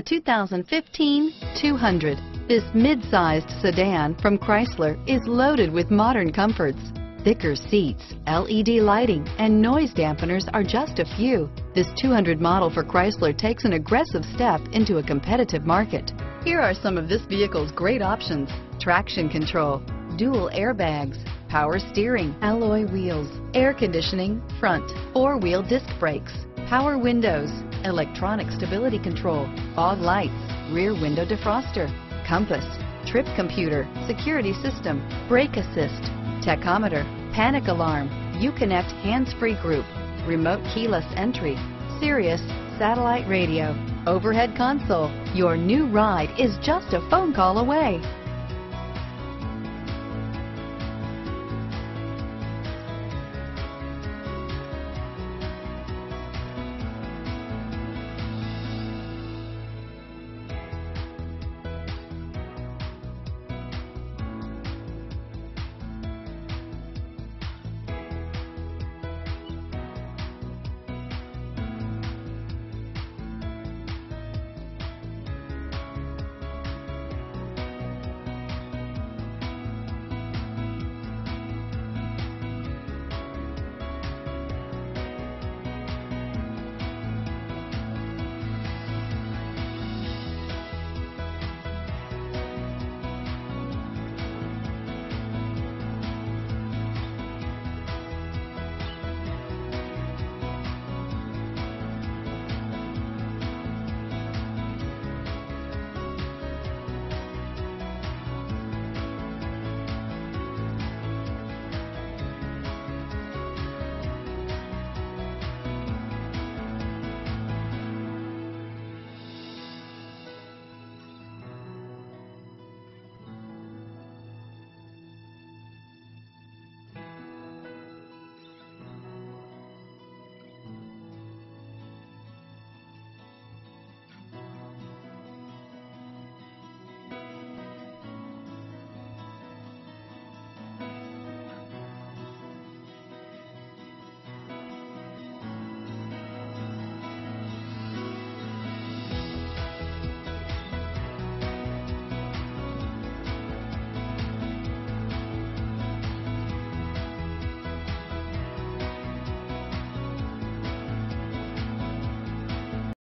The 2015 200. This mid-sized sedan from Chrysler is loaded with modern comforts. Thicker seats, LED lighting, and noise dampeners are just a few. This 200 model for Chrysler takes an aggressive step into a competitive market. Here are some of this vehicle's great options: traction control, dual airbags, power steering, alloy wheels, air conditioning, front, four-wheel disc brakes, power windows, electronic stability control, fog lights, rear window defroster, compass, trip computer, security system, brake assist, tachometer, panic alarm, Uconnect hands-free group, remote keyless entry, Sirius satellite radio, overhead console. Your new ride is just a phone call away.